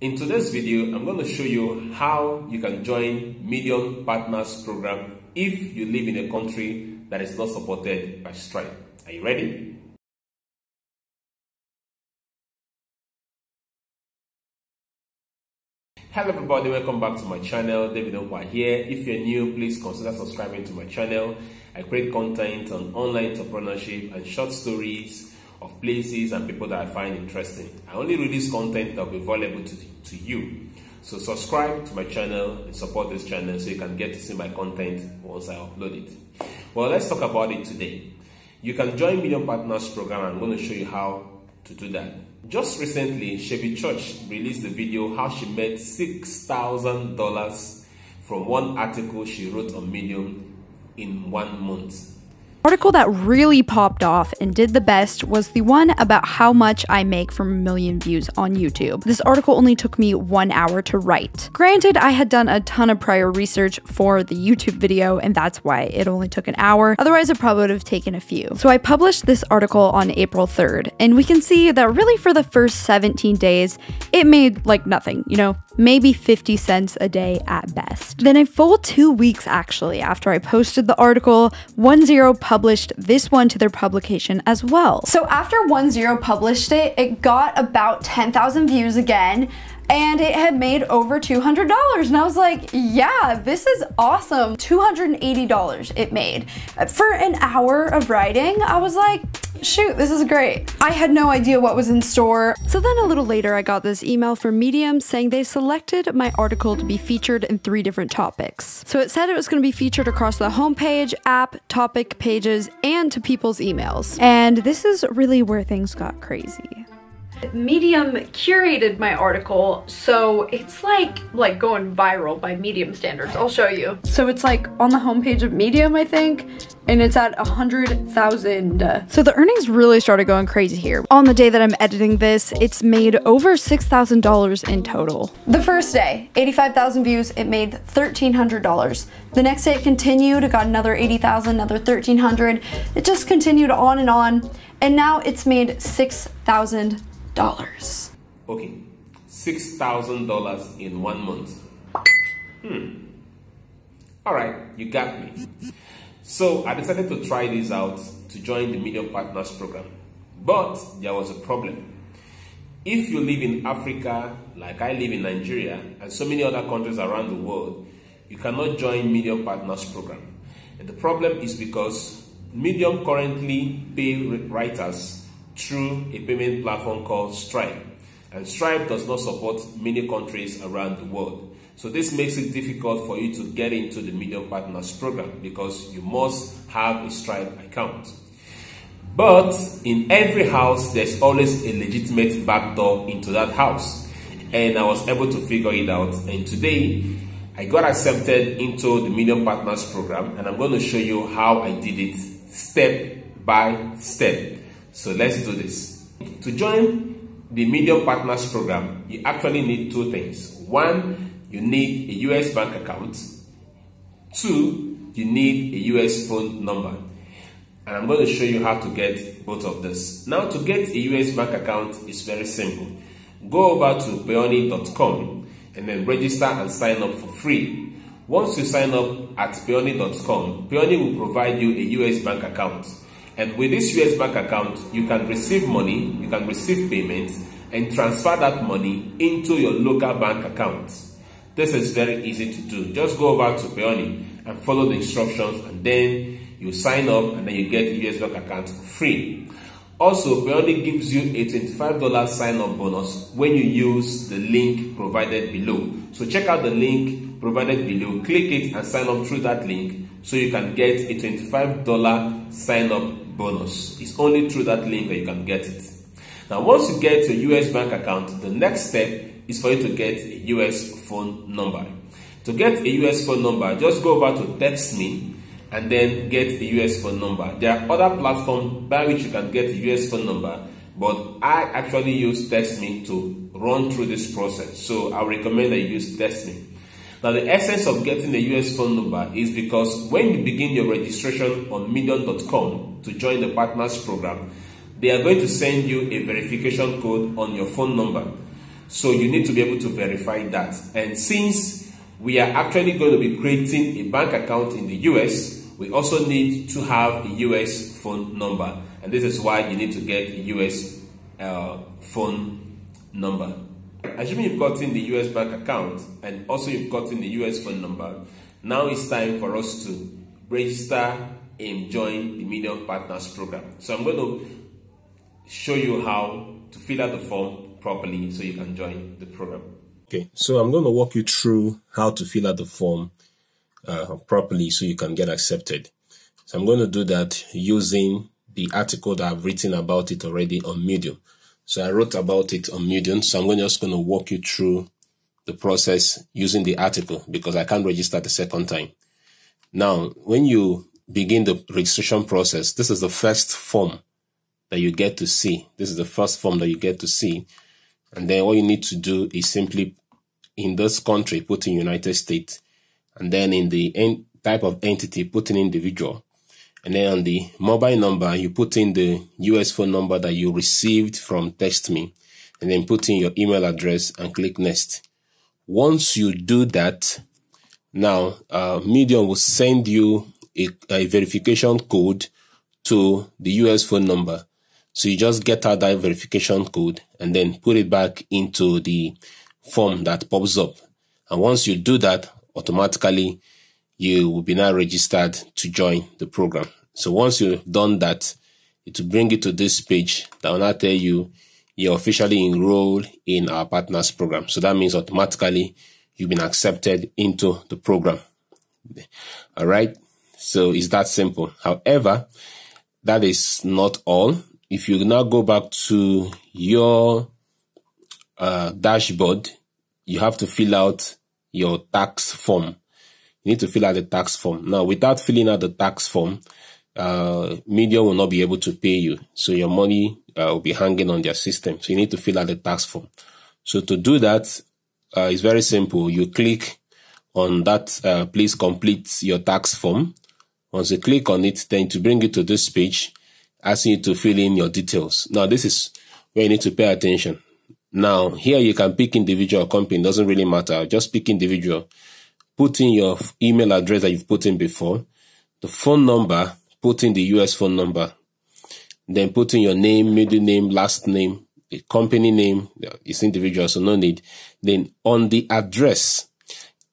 In today's video, I'm going to show you how you can join Medium Partners Program if you live in a country that is not supported by Stripe. Are you ready? Hello everybody, welcome back to my channel. David Nkwa here. If you're new, please consider subscribing to my channel. I create content on online entrepreneurship and short stories of places and people that I find interesting. I only release content that will be valuable to you. So subscribe to my channel and support this channel so you can get to see my content once I upload it. Well, let's talk about it today. You can join Medium Partners Program. I'm going to show you how to do that. Just recently, Shelby Church released the video how she made $6,000 from one article she wrote on Medium in 1 month. The article that really popped off and did the best was the one about how much I make from 1 million views on YouTube. This article only took me 1 hour to write. Granted, I had done a ton of prior research for the YouTube video, and that's why it only took an hour. Otherwise, it probably would have taken a few. So I published this article on April 3rd, and we can see that really for the first 17 days, it made like nothing, you know, maybe 50 cents a day at best. Then a full 2 weeks actually after I posted the article, One Zero published this one to their publication as well. So after One Zero published it, it got about 10,000 views again, and it had made over $200. And I was like, yeah, this is awesome. $280 it made. For an hour of writing, I was like, shoot, this is great. I had no idea what was in store. So then a little later, I got this email from Medium saying they selected my article to be featured in 3 different topics. So it said it was going to be featured across the homepage, app, topic pages, and to people's emails. And this is really where things got crazy. Medium curated my article, so it's like going viral by Medium standards. I'll show you. So it's like on the homepage of Medium, I think, and it's at 100,000. So the earnings really started going crazy here. On the day that I'm editing this, it's made over $6,000 in total. The first day, 85,000 views, it made $1,300. The next day it continued, it got another 80,000, another 1,300. It just continued on, and now it's made $6,000. Okay, $6,000 in 1 month. All right, you got me. So I decided to try this out to join the Medium Partners Program, but there was a problem. If you live in Africa, like I live in Nigeria and so many other countries around the world, you cannot join Medium Partners Program. And the problem is because Medium currently pay writers through a payment platform called Stripe, and Stripe does not support many countries around the world. So this makes it difficult for you to get into the Medium Partners Program because you must have a Stripe account. But in every house, there's always a legitimate backdoor into that house, and I was able to figure it out. And today, I got accepted into the Medium Partners Program, and I'm going to show you how I did it step by step. So let's do this. To join the Medium Partners Program, you actually need 2 things. 1, you need a US bank account. 2, you need a US phone number. And I'm going to show you how to get both of this. Now, to get a US bank account is very simple. Go over to Payoneer.com and then register and sign up for free. Once you sign up at Payoneer.com, Payoneer will provide you a US bank account. And with this US bank account, you can receive money, you can receive payments, and transfer that money into your local bank account. This is very easy to do. Just go over to Payoneer and follow the instructions, and then you sign up, and then you get the US bank account for free. Also, Payoneer gives you a $25 sign-up bonus when you use the link provided below. So check out the link provided below, click it and sign up through that link so you can get a $25 sign-up bonus. It's only through that link that you can get it. Now, once you get your US bank account, the next step is for you to get a US phone number. To get a US phone number, just go over to TextMe and then get a US phone number. There are other platforms by which you can get a US phone number, but I actually use TextMe to run through this process. So I recommend that you use TextMe. Now, the essence of getting a US phone number is because when you begin your registration on Medium.com to join the Partners Program, they are going to send you a verification code on your phone number. So you need to be able to verify that. And since we are actually going to be creating a bank account in the US, we also need to have a US phone number. And this is why you need to get a US phone number. Assuming you've gotten the US bank account and also you've gotten the US phone number, now it's time for us to register and join the Medium Partners program. So I'm going to show you how to fill out the form properly so you can join the program. Okay, so I'm going to walk you through how to fill out the form properly so you can get accepted. So I'm going to do that using the article that I've written about it already on Medium. So I wrote about it on Medium. So I'm just going to walk you through the process using the article because I can't register the second time. Now, when you begin the registration process, this is the first form that you get to see. This is the first form that you get to see. And then what you need to do is simply in this country, put in United States, and then in the type of entity, put in individual. And then on the mobile number, you put in the US phone number that you received from TextMe, and then put in your email address and click next. Once you do that, now Medium will send you a verification code to the US phone number. So you just get out that verification code and then put it back into the form that pops up. And once you do that, automatically you will be now registered to join the program. So once you've done that, it will bring you to this page that will now tell you you're officially enrolled in our partners program. So that means automatically you've been accepted into the program. All right. So it's that simple. However, that is not all. If you now go back to your dashboard, you have to fill out your tax form. You need to fill out the tax form. Now, without filling out the tax form, Medium will not be able to pay you. So your money will be hanging on their system. So you need to fill out the tax form. So to do that, it's very simple. You click on that, please complete your tax form. Once you click on it, then to bring you to this page, asking you to fill in your details. Now, this is where you need to pay attention. Now, here you can pick individual or company. It doesn't really matter. Just pick individual. Put in your email address that you've put in before. The phone number, put in the US phone number. Then put in your name, middle name, last name, the company name. It's individual, so no need. Then on the address,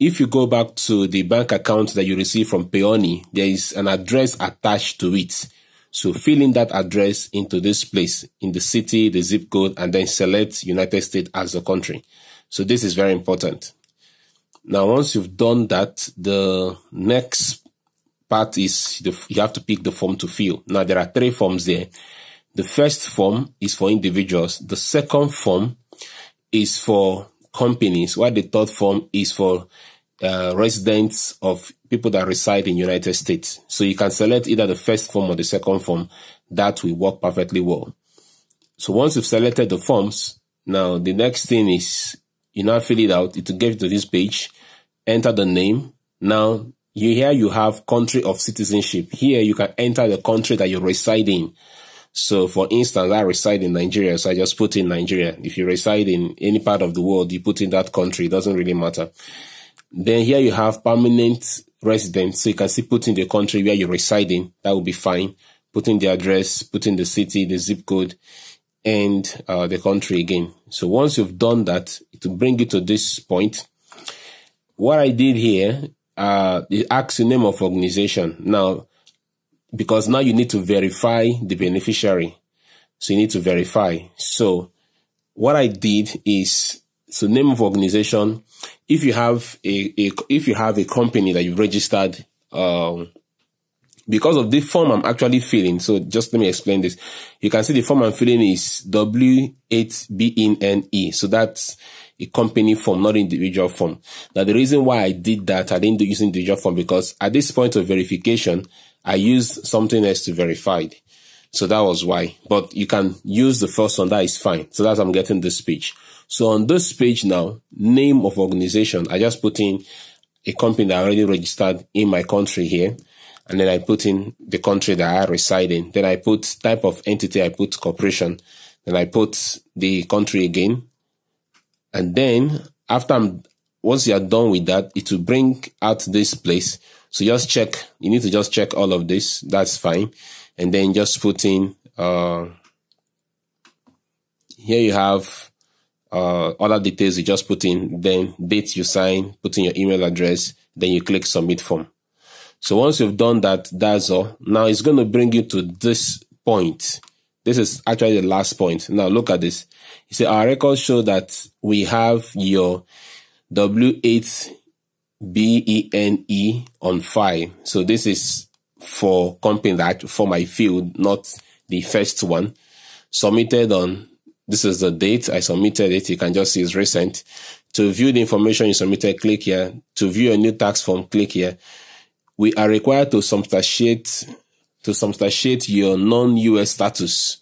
if you go back to the bank account that you receive from Payoneer, there is an address attached to it. So fill in that address into this place, in the city, the zip code, and then select United States as the country. So this is very important. Now, once you've done that, the next part is you have to pick the form to fill. Now, there are three forms there. The first form is for individuals. The second form is for companies, while the third form is for residents of people that reside in United States. So you can select either the first form or the second form. That will work perfectly well. So once you've selected the forms, now the next thing is you now fill it out. It will get you to this page. Enter the name. Now here you have country of citizenship. Here you can enter the country that you reside in. So for instance, I reside in Nigeria, so I just put in Nigeria. If you reside in any part of the world, you put in that country. It doesn't really matter. Then here you have permanent residence. So you can see put in the country where you reside in. That will be fine. Put in the address, put in the city, the zip code, and the country again. So once you've done that, it will bring you to this point. What I did here, it asks the name of organization. Now, because now you need to verify the beneficiary. So you need to verify. So what I did is, so name of organization. If you have a company that you've registered, because of the form I'm actually filling. So just let me explain this. You can see the form I'm filling is W-8-BEN-E. So that's a company form, not individual form. Now, the reason why I did that, I didn't use individual form because at this point of verification, I used something else to verify it. So that was why. But you can use the first one. That is fine. So that's I'm getting this page. So on this page now, name of organization, I just put in a company that I already registered in my country here. And then I put in the country that I reside in. Then I put type of entity, I put corporation. Then I put the country again. And then after once you are done with that, it will bring out this place. So just check. You need to just check all of this. That's fine. And then just put in, here you have other details. You just put in, then date you sign, put in your email address, then you click submit form. So once you've done that, that's all. Now it's going to bring you to this point. This is actually the last point. Now look at this. You see, our records show that we have your W-8-BENE on file. So this is for company that for my field, not the first one. Submitted on, this is the date I submitted it. You can just see it's recent. To view the information you submitted, click here. To view a new tax form, click here. We are required to substantiate your non-US status.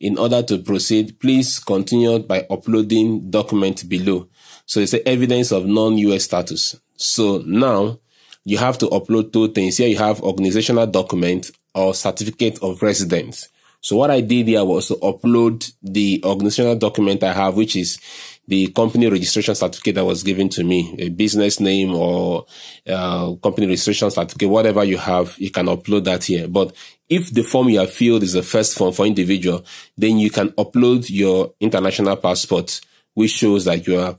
In order to proceed, please continue by uploading document below. So it's the evidence of non-US status. So now you have to upload two things. Here you have organizational document or certificate of residence. So what I did here was to upload the organizational document I have, which is the company registration certificate that was given to me, a business name or company registration certificate, whatever you have, you can upload that here. But if the form you have filled is the first form for individual, then you can upload your international passport, which shows that you are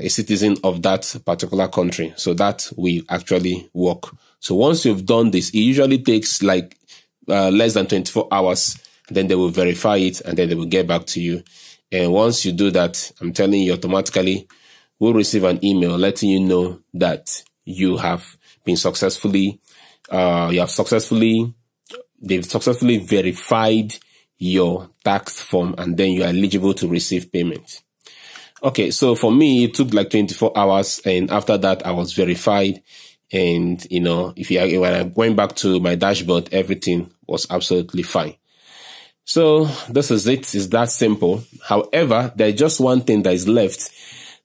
a citizen of that particular country. So that will actually work. So once you've done this, it usually takes like less than 24 hours, then they will verify it and then they will get back to you. And once you do that, I'm telling you, automatically we'll receive an email letting you know that you have been successfully, they've successfully verified your tax form, and then you are eligible to receive payment. Okay. So for me, it took like 24 hours. And after that, I was verified. And, you know, when I went back to my dashboard, everything was absolutely fine. So this is it. It's that simple. However, there's just one thing that is left.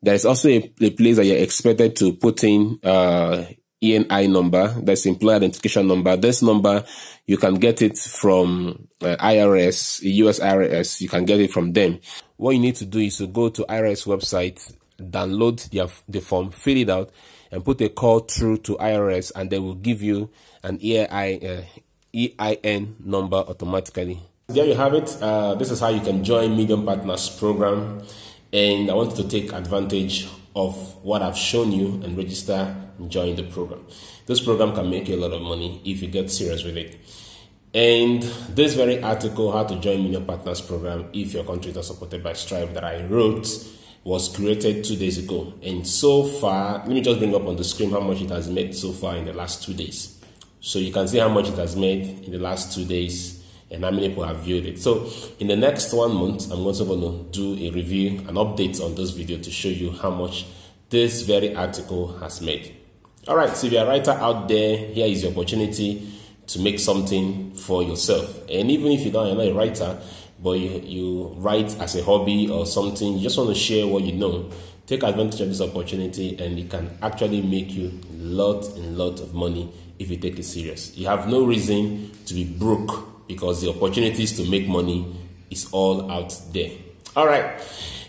There's also a place that you're expected to put in EIN number. That's employer identification number. This number, you can get it from IRS, US IRS. You can get it from them. What you need to do is to go to IRS website, download the form, fill it out, and put a call through to IRS, and they will give you an EIN number automatically. There you have it. This is how you can join Medium Partners program. And I want you to take advantage of what I've shown you and register and join the program. This program can make you a lot of money if you get serious with it. And this very article, how to join Medium Partners program if your country is not supported by Stripe, that I wrote, was created 2 days ago. And so far, let me just bring up on the screen how much it has made so far in the last 2 days. So you can see how much it has made in the last 2 days and how many people have viewed it. So in the next 1 month, I'm also going to do a review, an update on this video to show you how much this very article has made. All right, so if you're a writer out there, here is your opportunity to make something for yourself. And even if you're not a writer, but you write as a hobby or something, you just want to share what you know, take advantage of this opportunity, and it can actually make you lot of money if you take it serious. You have no reason to be broke because the opportunities to make money is all out there. All right,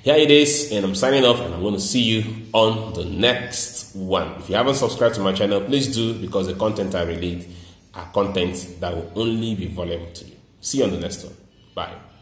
here it is, and I'm signing off, and I'm going to see you on the next one. If you haven't subscribed to my channel, please do, because the content I release are content that will only be valuable to you. See you on the next one. Bye.